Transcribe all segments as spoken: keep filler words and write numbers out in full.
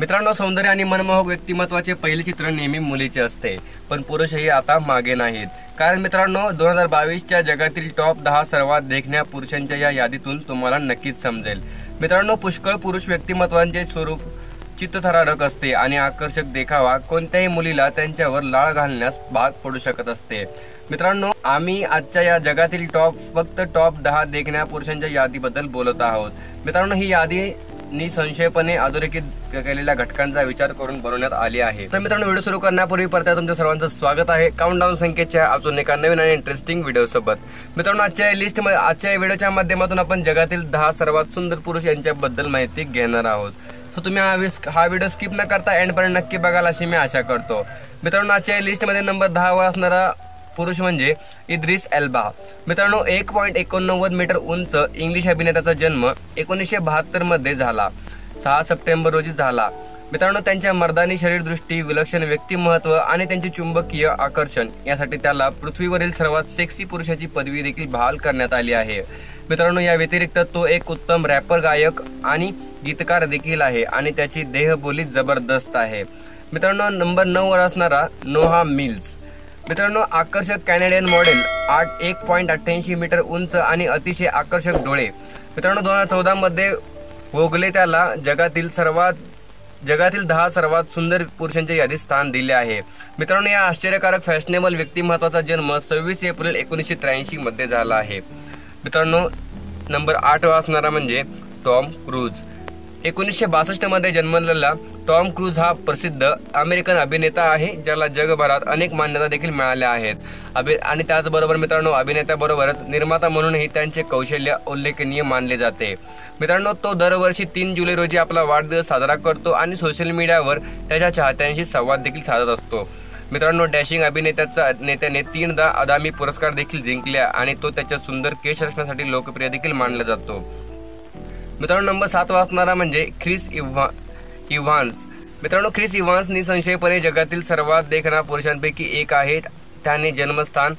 मित्रांनो, सौंदर्य आणि मनमोहक व्यक्तिमत्वाचे पहिले चित्र नेहमी मुलीचे असते, पण पुरुषही आता मागे नाहीत. कारण मित्रांनो, दोन हजार बावीसच्या जगातील टॉप दहा सर्वात देखण्या पुरुषांच्या या यादीतून तुम्हाला नक्कीच समजेल. मित्रांनो, पुष्कळ पुरुष व्यक्तिमत्वांचे स्वरूप चित्तथरारक असते आणि आकर्षक देखावा कोणत्याही मुलीला त्यांच्यावर लाळ घालण्यास भाग पडू शकत असते. मित्रांनो, आम्ही आजच्या या जगातील टॉप फक्त टॉप दहा देखण्या पुरुषांच्या यादीबद्दल बोलत आहोत. मित्रांनो, ही यादी निसंशयपणे अधोरेखित केलेल्या घटकांचा विचार करून बनवण्यात आली आहे. तर मित्रांनो, व्हिडिओ सुरू करण्यापूर्वी परत तुमच्या सर्वांचं स्वागत आहे काउंटडाऊन संख्येच्या अजून एका नवीन आणि इंटरेस्टिंग व्हिडिओ सोबत. मित्रांनो, आजच्या लिस्ट मध्ये आजच्या व्हिडिओच्या माध्यमातून आपण जगातील दहा सर्वात सुंदर पुरुष यांच्याबद्दल माहिती घेणार आहोत. सो तुम्ही हा व्हिडिओ स्किप न करता एंडपर्यंत नक्की बघाल अशी मी आशा करतो. मित्रांनो, आजच्या लिस्ट मध्ये नंबर दहा वर असणारा पुरुष म्हणजे इद्रिस एल्बा. मित्रांनो, एक पॉईंट एकोणनव्वद मीटर उंच इंग्लिश अभिनेत्याचा जन्म एकोणीसशे बहात्तर मध्ये झाला, सहा सप्टेंबर रोजी झाला. मित्रांनो, त्यांच्या मर्दानी शरीरदृष्टी, विलक्षण व्यक्तिमत्व आणि त्यांचे चुंबकीय आकर्षण यासाठी त्याला पृथ्वीवरील सर्वात सेक्सी पुरुषाची पदवी देखील बहाल करण्यात आली आहे. मित्रांनो, या व्यतिरिक्त तो एक उत्तम रॅपर, गायक आणि गीतकार देखील आहे आणि त्याची देहबोली जबरदस्त आहे. मित्रांनो, नंबर नऊ वर असणारा नोहा मिल्स. मित्रांनो, आकर्षक कॅनेडियन मॉडेल, आठ एक पॉईंट अठ्ठ्याऐंशी मीटर उंच आणि अतिशय आकर्षक डोळे. मित्रांनो, दोन हजार चौदा मध्ये वोगले त्याला जगातील सर्वात जगातील दहा सर्वात सुंदर पुरुषांच्या यादीत स्थान दिले आहे. मित्रांनो, या आश्चर्यकारक फॅशनेबल व्यक्तिमत्वाचा जन्म सव्वीस एप्रिल एकोणीसशे त्र्याऐंशी मध्ये झाला आहे. मित्रांनो, नंबर आठ वा असणारा म्हणजे टॉम क्रूज. एकोणीसशे बासष्ट मध्ये जन्मलेला टॉम क्रूज हा प्रसिद्ध अमेरिकन अभिनेता आहे ज्याला जगभरात अनेक मान्यता देखील मिळाल्या आहेत. अभि आणि त्याचबरोबर मित्रांनो, अभिनेत्याबरोबरच निर्माता म्हणूनही त्यांचे कौशल्य उल्लेखनीय मानले जाते. मित्रांनो, तो दरवर्षी तीन जुलै रोजी आपला वाढदिवस साजरा करतो आणि सोशल मीडियावर त्याच्या चाहत्यांशी संवाद देखील साधत असतो. मित्रांनो, डॅशिंग अभिनेत्याचा नेत्याने तीनदा अदामी पुरस्कार देखील जिंकल्या आणि तो त्याच्या सुंदर केश रचनासाठी लोकप्रिय देखील मानला जातो. मित्रांनो, नंबर सात वा असणारा म्हणजे ख्रिस इव्हा इव्हान्स. मित्रांनो, ख्रिस इव्हान्स निसंशयपणे जगातील सर्वात देखणा पुरुषांपैकी एक आहे. त्याने जन्मस्थान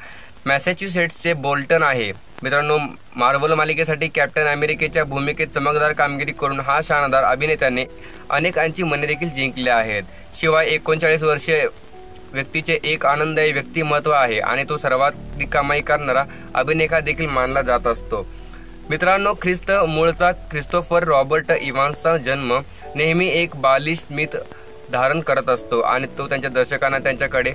मॅसॅच्युसेट्सचे बोल्टन आहे. मित्रांनो, मार्वल मालिकेसाठी कॅप्टन अमेरिकेच्या भूमिकेत चमकदार कामगिरी करून हा शानदार अभिनेत्याने अनेकांची मने देखील जिंकल्या आहेत. शिवाय एकोणचाळीस वर्षीय व्यक्तीचे एक आनंददायी व्यक्तिमत्व आहे आणि तो सर्वाधिक कमाई करणारा अभिनेता देखील मानला जात असतो. मित्रांनो, ख्रिस्त मूळचा क्रिस्टोफर रॉबर्ट इव्हान्सचा जन्म नेहमी एक बालिश स्मित धारण करत असतो आणि तो त्यांच्या दर्शकांना त्यांच्याकडे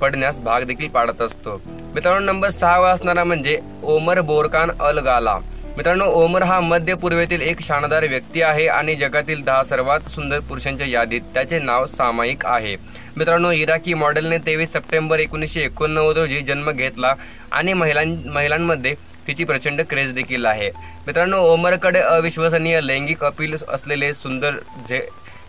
पडण्यास भाग देखील पाडत असतो. मित्रांनो, नंबर सहा वा असणारा म्हणजे ओमर बोरकान अल गाला. मित्रांनो, ओमर हा मध्य पूर्वेतील एक शानदार व्यक्ती आहे आणि जगातील दहा सर्वात सुंदर पुरुषांच्या यादीत त्याचे नाव सामायिक आहे. मित्रांनो, इराकी मॉडेलने तेवीस सप्टेंबर एकोणीसशे एकोणनव्वद रोजी जन्म घेतला आणि महिलां महिलांमध्ये तिची प्रचंड क्रेज देखील आहे. मित्रांनो, ओमरकडे अविश्वसनीय लैंगिक अपील असलेले सुंदर झे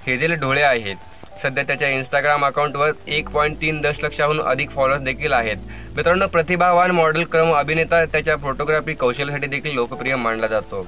हेझेल डोळे आहेत. सध्या त्याच्या इंस्टाग्राम अकाउंटवर एक पॉईंट तीन दशलक्षाहून अधिक फॉलोअर्स देखील आहेत. मित्रांनो, प्रतिभावान मॉडेल क्रम अभिनेता त्याच्या फोटोग्राफी कौशल्यासाठी देखील लोकप्रिय मानला जातो.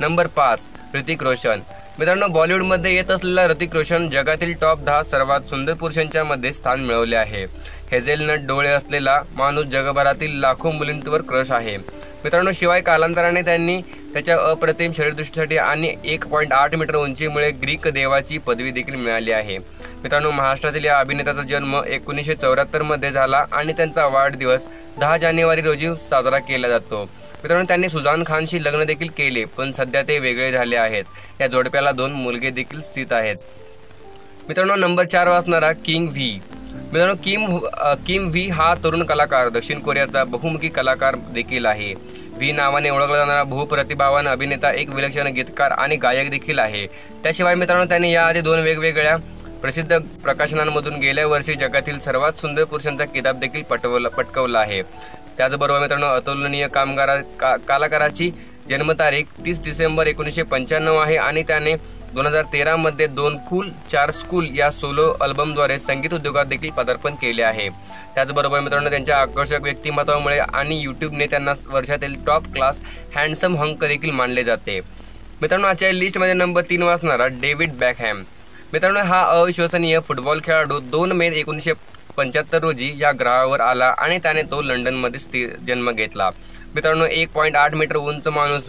नंबर पाच, ऋतिक रोशन. मित्रांनो, बॉलिवूडमध्ये येत असलेला ऋतिक रोशन जगातील टॉप दहा सर्वात सुंदर पुरुषांच्या मध्ये स्थान मिळवले आहे. हेझेलनट डोळे असलेला माणूस जगभरातील लाखो मुलींवर क्रश आहे. मित्रांनो, शिवाय कालांतराने त्यांनी त्याच्या अप्रतिम शरीरदृष्टीसाठी आणि एक पॉईंट आठ मीटर उंचीमुळे ग्रीक देवाची पदवी देखील मिळाली आहे. मित्रांनो, महाराष्ट्रातील या अभिनेत्याचा जन्म एकोणीसशे चौऱ्याहत्तर मध्ये झाला आणि त्यांचा वाढदिवस दहा जानेवारी रोजी साजरा केला जातो. मित्रांनो, त्यांनी सुजान खानशी लग्न देखील केले, पण सध्या ते वेगळे झाले आहेत. या जोडप्याला दोन मुलगे देखील स्थित आहेत. मित्रांनो, नंबर चार वा असणारा किंग व्ही. मित्रांनो, किम किम व्ही हा तरुण कलाकार, दक्षिण कोरियाचा बहुमुखी कलाकार देखील आहे. व्ही नावाने ओळखला जाणारा बहुप्रतिभावान अभिनेता, एक विलक्षण गीतकार आणि गायक देखील आहे. त्याशिवाय मित्रांनो, त्यांनी याआधी दोन वेगवेगळ्या प्रसिद्ध प्रकाशनांमधून गेल्या वर्षी जगातील सर्वात सुंदर पुरुषांचा किताब देखील पटवला पटकवला आहे. त्याचबरोबर मित्रांनो, अतुलनीय कामगारा का कलाकाराची जन्मतारीख तीस डिसेंबर एकोणीसशे पंच्याण्णव आहे आणि त्याने दोन हजार तेरामध्ये दोन कुल चार स्कूल या सोलो अल्बमद्वारे संगीत उद्योगात देखील पदार्पण केले आहे. त्याचबरोबर मित्रांनो, त्यांच्या आकर्षक व्यक्तिमत्वामुळे आणि यूट्यूबने त्यांना वर्षातील टॉप क्लास हँडसम हंक देखील मानले जाते. मित्रांनो, आजच्या लिस्टमध्ये नंबर तीन वा असणारा डेव्हिड बेकहॅम. मित्रांनो, हा अविश्वसनीय फुटबॉल खेळाडू दोन मे एकोणीसशे पंच्याहत्तर रोजी या ग्रहावर आला आणि त्याने तो लंडनमध्ये जन्म घेतला. मित्रांनो, एक पॉईंट आठ मीटर उंच माणूस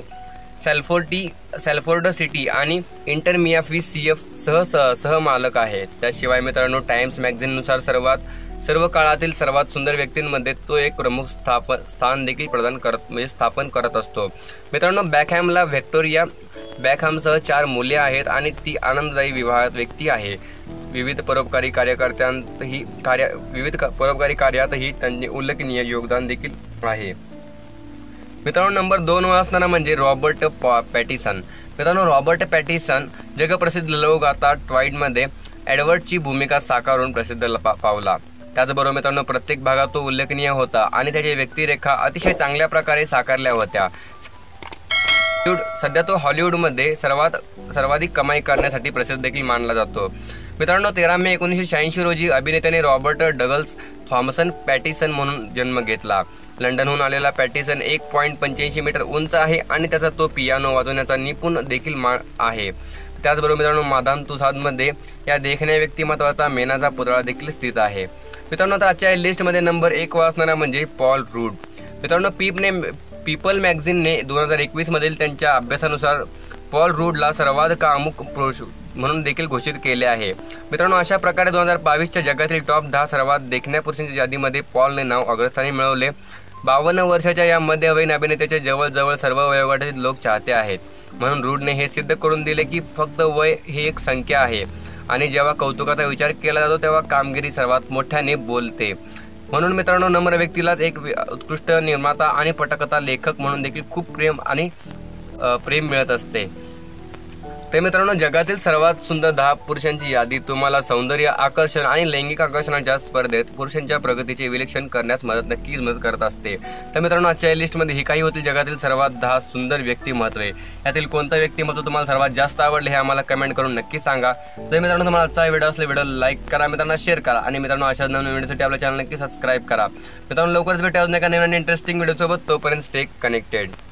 सॅल्फोर्टी सॅल्फोर्ड सिटी आणि इंटर मियाफी सी एफ सह सह सहमालक आहेत। त्याशिवाय मित्रांनो टाइम्स मॅगझिननुसार सर्वात सर्व काळातील सर्वात सुंदर व्यक्तींमध्ये तो एक प्रमुख स्थाप स्थान देखील प्रदान करत म्हणजे स्थापन करत असतो। मित्रांनो बॅकहॅमला व्हिक्टोरिया बॅकहॅमसह चार मुले आहेत आणि ती आनंददायी विवाहित व्यक्ती आहे। विविध परोपकारी कार्यकर्त्यांतही कार्य विविध परोपकारी कार्यातही त्यांनी उल्लेखनीय योगदान देखील आहे। मित्रांनो नंबर दोन वर असताना म्हणजे रॉबर्ट पॅटिसन। मित्रांनो रॉबर्ट पॅटिसन जगप्रसिद्ध लोकगाथा ट्वाईडमध्ये एडवर्डची भूमिका साकारून प्रसिद्ध पावला। त्याचबरोबर मित्रांनो प्रत्येक भागात तो उल्लेखनीय होता आणि त्याची व्यक्तिरेखा अतिशय चांगल्या प्रकारे साकारल्या होत्या। सध्या तो हॉलिवूडमध्ये सर्वात सर्वाधिक कमाई करण्यासाठी प्रसिद्ध देखील मानला जातो। मित्रांनो तेरा मे एकोणीसशे शहाऐंशी रोजी अभिनेत्याने रॉबर्ट डगल्स थॉम्सन पॅटिसन म्हणून जन्म घेतला। लंडनहून आलेला पॅटिसन एक पॉईंट पंच्याऐंशी मीटर उंच आहे आणि त्याचा तो पियानो वाजवण्याचा निपुण देखील मान आहे। त्याचबरोबर मित्रांनो मादाम तुसादमध्ये या देखण्या व्यक्तिमत्वाचा मेणाचा पुतळा देखील स्थित आहे। मित्रांनो आता आजच्या लिस्टमध्ये नंबर एक वर असणारा म्हणजे पॉल रूड। मित्रांनो पीपने पीपल मॅगझिनने दोन हजार एकवीस मधील त्यांच्या अभ्यासानुसार पॉल रूडला सर्वात कामुक पुरुष म्हणून देखील घोषित केले आहे। मित्रांनो अशा प्रकारे दोन हजार बावीसच्या जगातील टॉप दहा सर्वात देखण्या पुरुषांच्या यादीमध्ये पॉलने नाव अग्रस्थानी मिळवले। बावन्न वर्षाच्या या मध्यवयीन अभिनेत्याचे जवळजवळ सर्व वयोगटातील लोक चाहते आहेत, म्हणून रूडने हे सिद्ध करून दिले की फक्त वय ही एक संख्या आहे आणि जेव्हा कौतुकाचा विचार केला जातो तेव्हा कामगिरी सर्वात मोठ्याने बोलते। म्हणून मित्रांनो नम्र व्यक्तीलाच एक उत्कृष्ट निर्माता आणि पटकथा लेखक म्हणून देखील खूप प्रेम आणि प्रेम मिळत असते। तर मित्रांनो जगातील सर्वात सुंदर दहा पुरुषांची यादी तुम्हाला सौंदर्य आकर्षण आणि लैंगिक आकर्षणाच्या स्पर्धेत पुरुषांच्या प्रगतीचे विश्लेषण करण्यास मदत नक्कीच मदत करत असते। तर मित्रांनो आजच्या लिस्टमध्ये ही काही होती जगातील सर्वात दहा सुंदर व्यक्तिमत्वे। यातील कोणतं व्यक्तिमत्व तुम्हाला सर्वात जास्त आवडले हे आम्हाला कमेंट करून नक्की सांगा। तर मित्रांनो तुम्हाला आजचा व्हिडिओ असले व्हिडिओ लाईक करा, मित्रांना शेअर करा आणि मित्रांनो अशाच नवीन व्हिडिओसाठी आपल्या चॅनल नक्की सबस्क्राईब करा। मित्रांनो लवकरच भेटायला नका नवीन इंटरेस्टिंग व्हिडिओसोबत, तोपर्यंत स्टे कनेक्टेड.